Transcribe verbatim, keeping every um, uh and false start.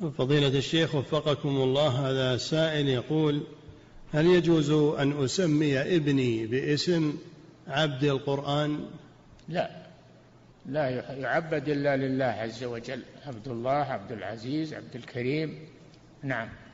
فضيلة الشيخ وفقكم الله، هذا سائل يقول: هل يجوز أن أسمي ابني باسم عبد القرآن؟ لا، لا يعبد إلا لله عز وجل، عبد الله، عبد العزيز، عبد الكريم. نعم.